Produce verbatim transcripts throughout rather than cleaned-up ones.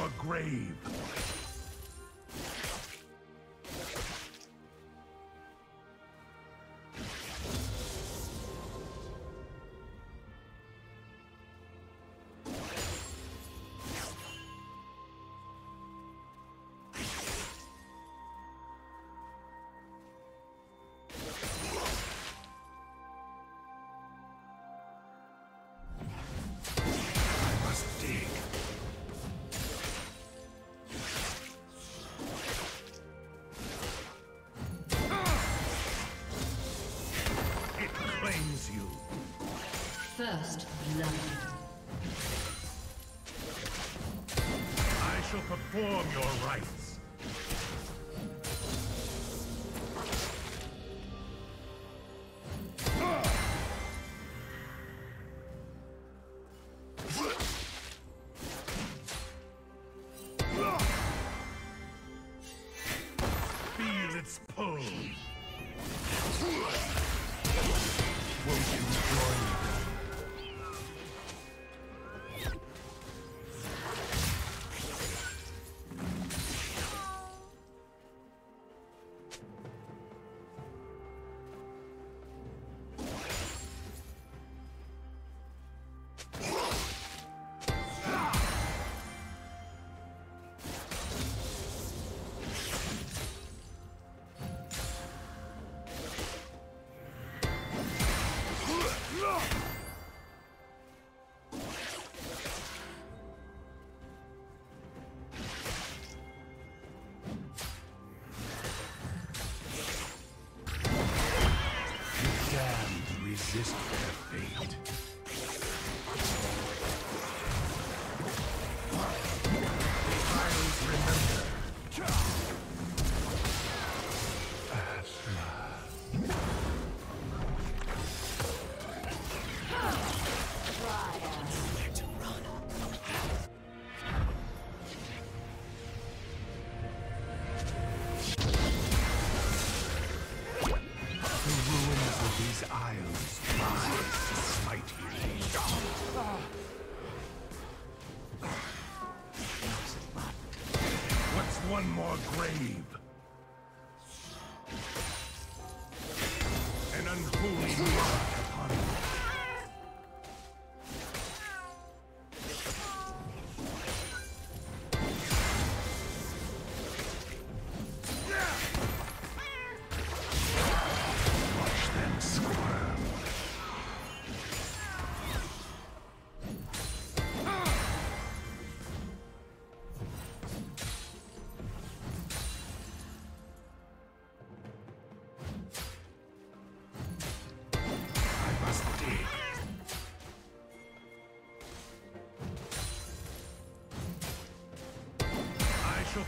your grave. First blood. I shall perform your rites. Resist their fate. One more grave. An unholy mark upon me. Watch them squirm.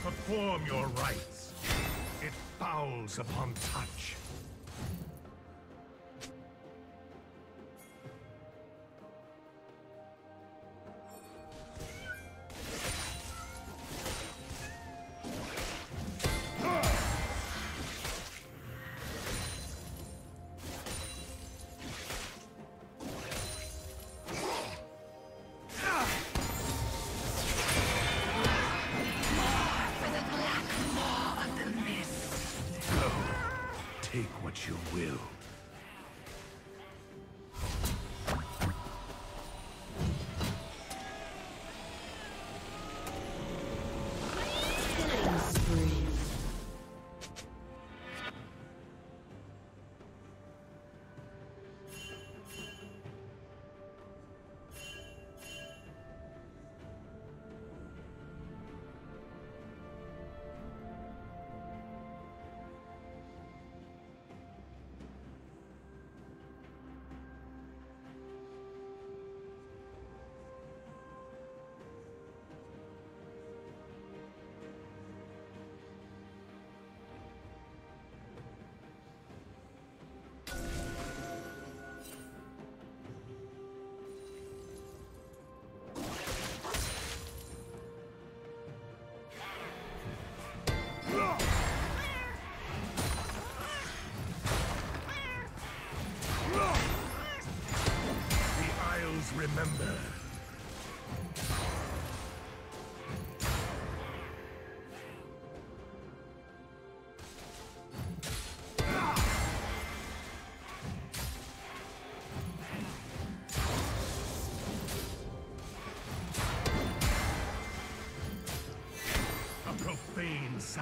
Perform your rites. It fouls upon touch. Take what you will.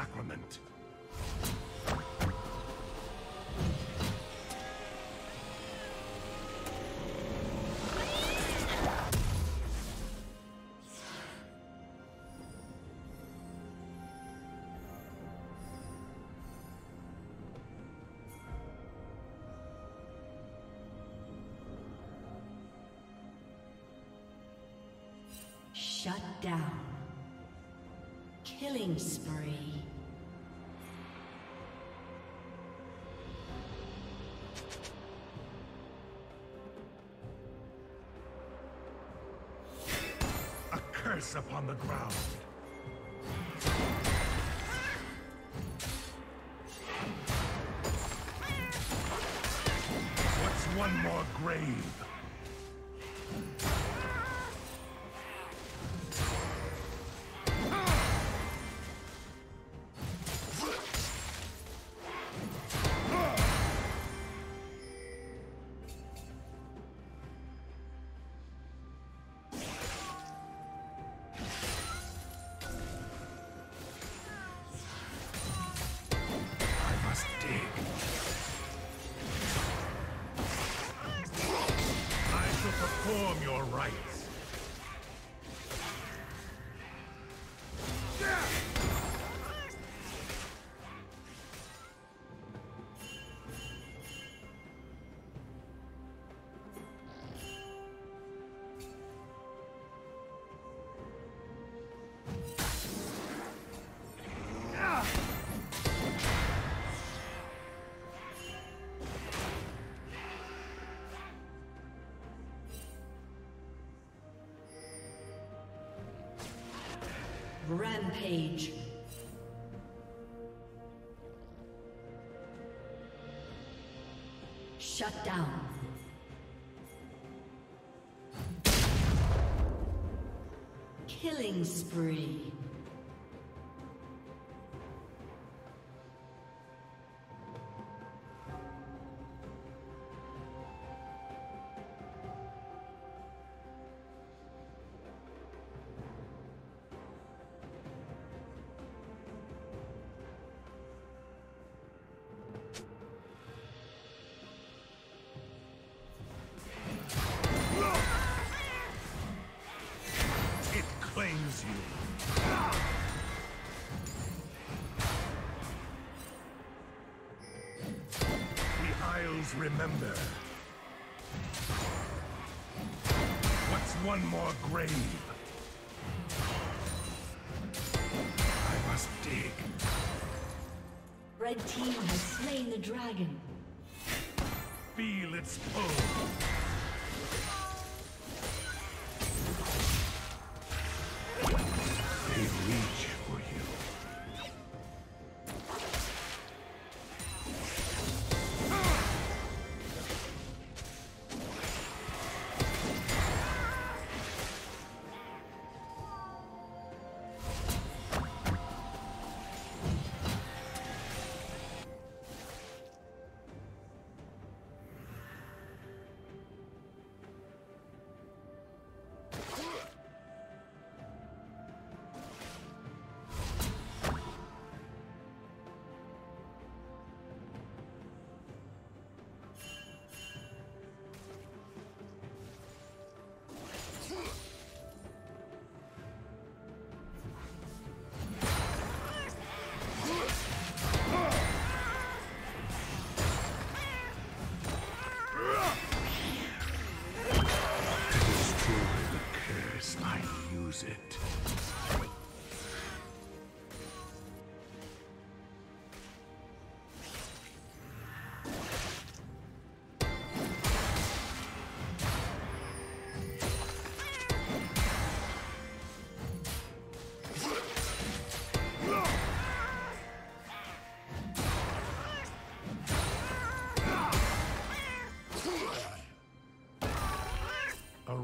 sacrament. Shut down. Killing spree. A curse upon the ground. What's one more grave? Perform your rites. Rampage. Shut down. Killing spree. Claims you. The Isles remember. What's one more grave? I must dig. Red team has slain the dragon. Feel its pull.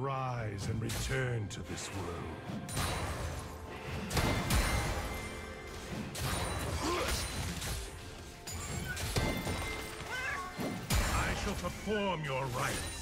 Arise and return to this world. I shall perform your rites.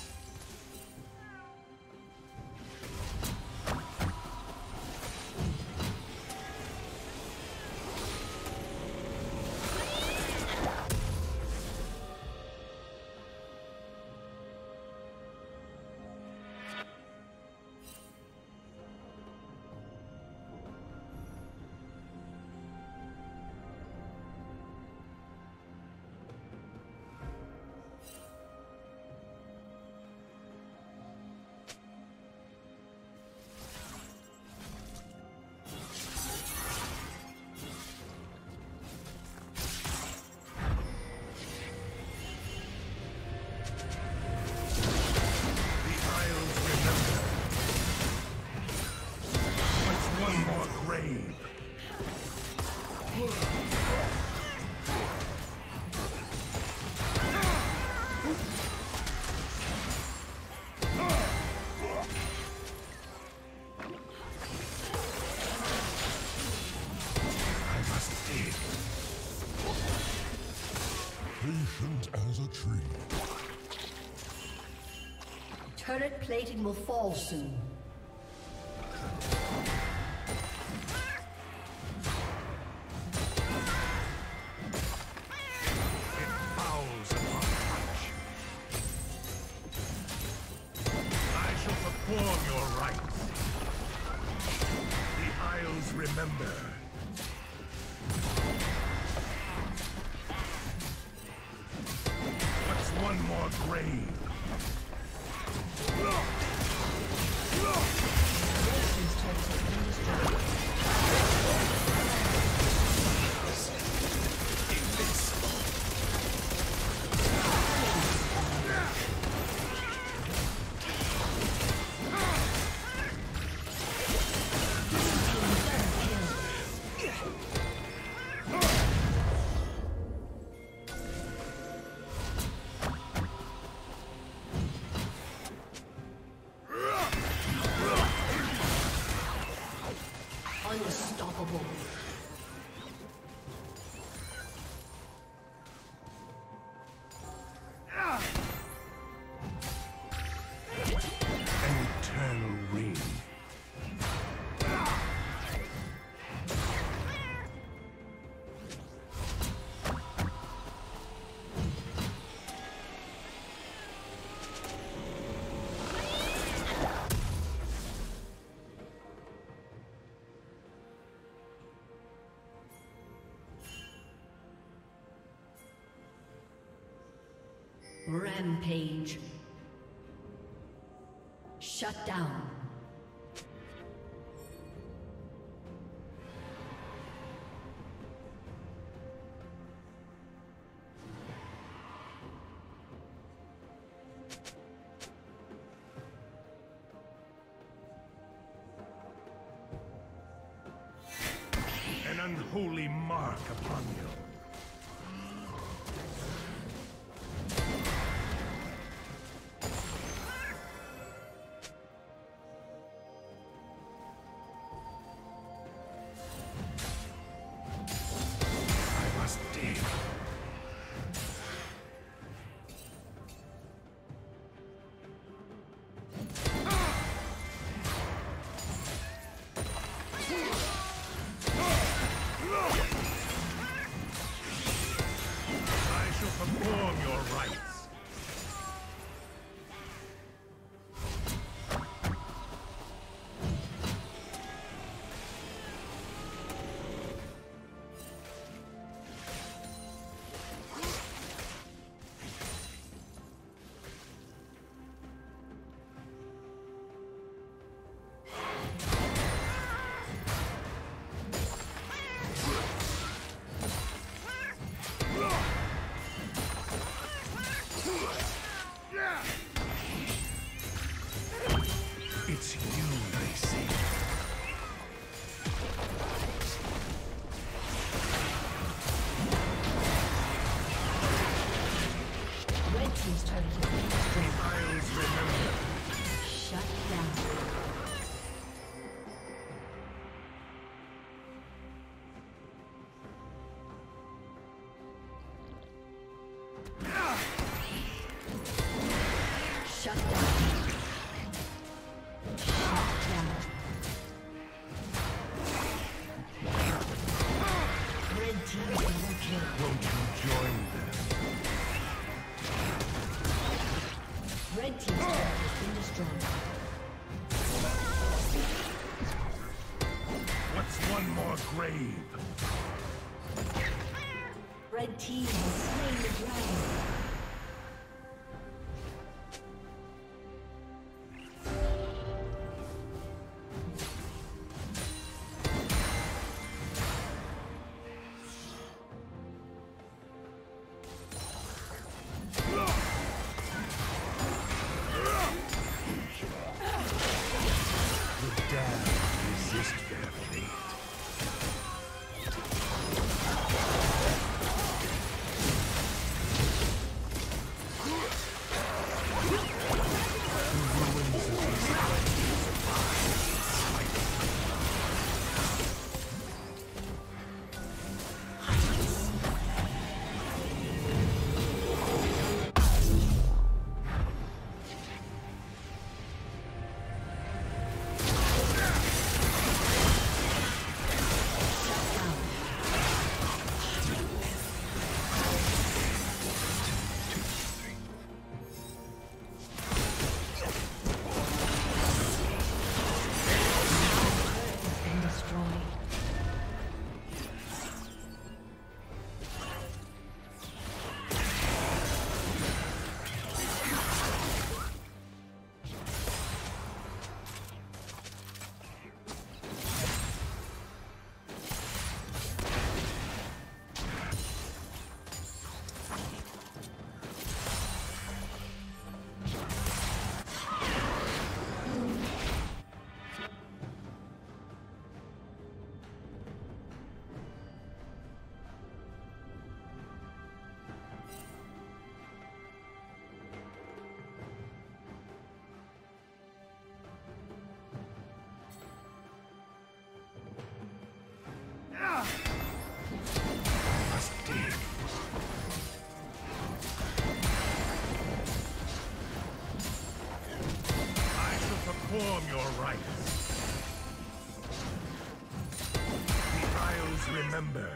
patient as a tree. Turret plating will fall soon. Rampage. Shut down. An unholy mark upon you. Red team has slain the dragon. strife. The Isles remember.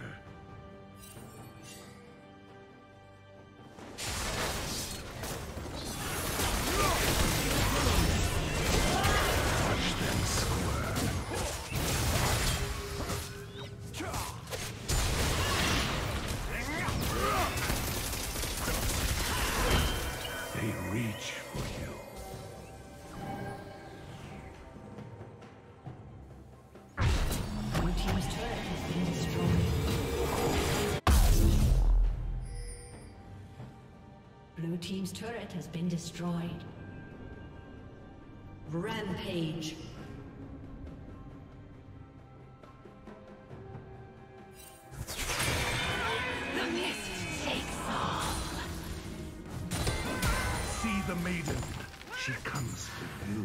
Team's turret has been destroyed. Rampage. The mist takes all. See the maiden. She comes with you.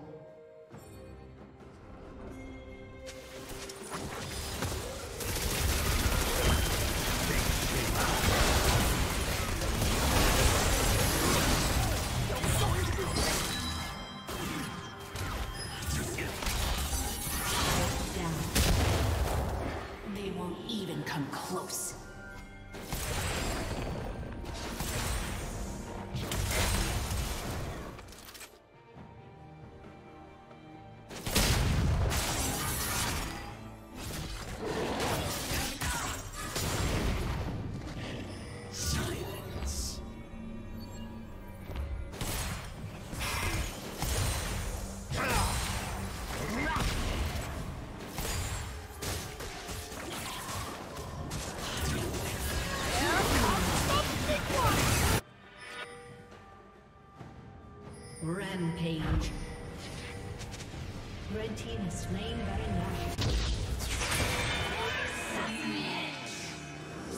Rampage. Red team has slain very much.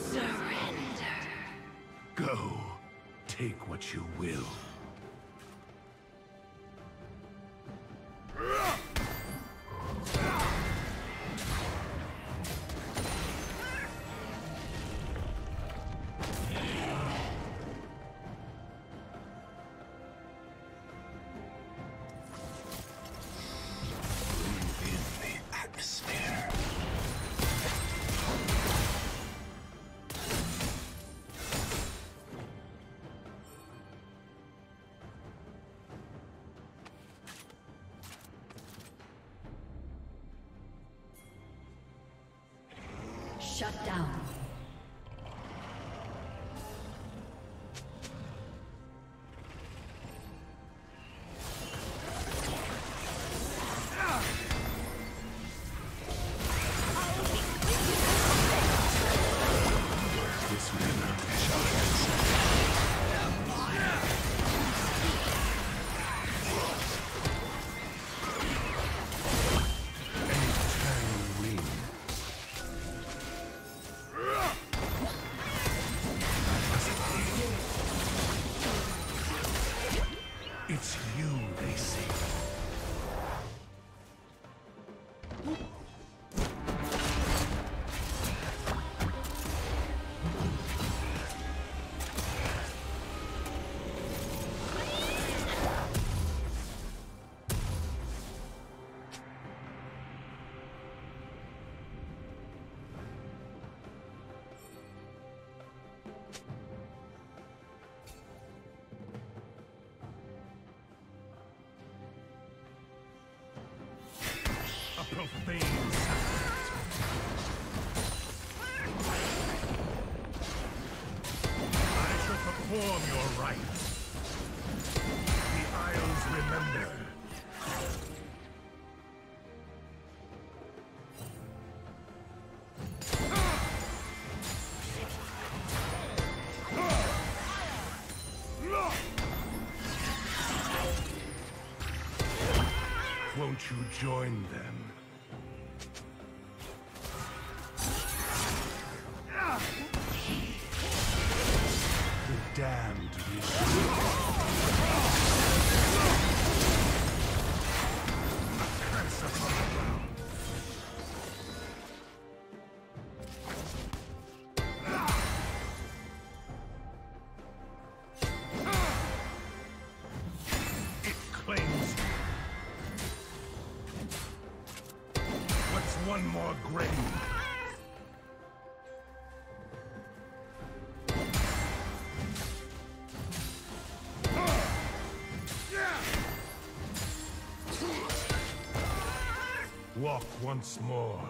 Submit. Surrender. Go. Take what you will. Shut down. Won't you join them? The damned receive. Walk once more.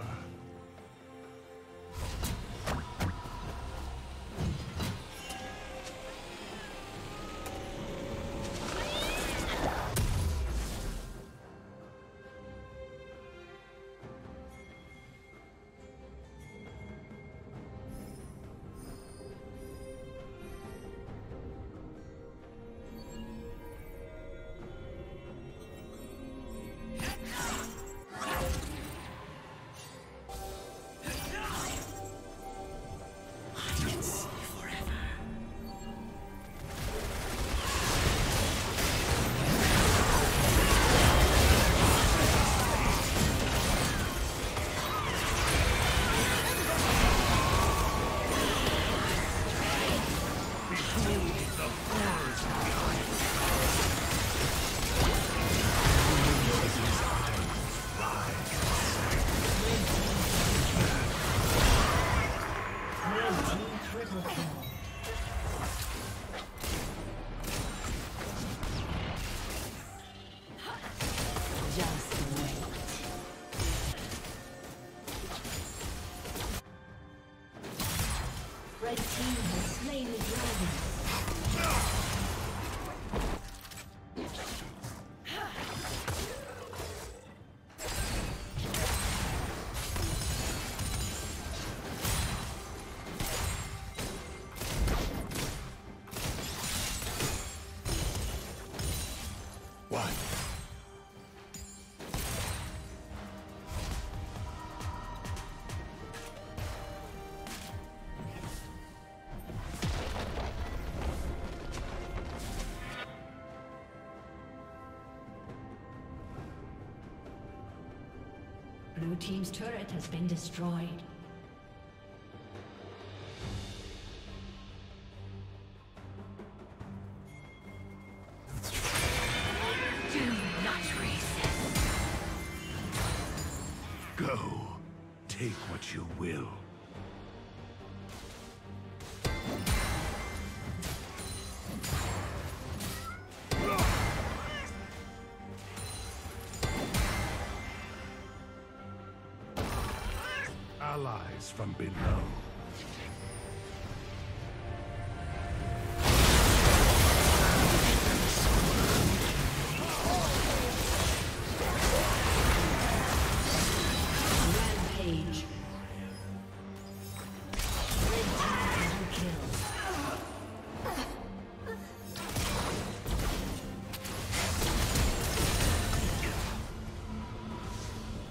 Blue team's turret has been destroyed. allies from below.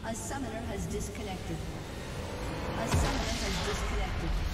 A summoner has disconnected. A summoner has disconnected.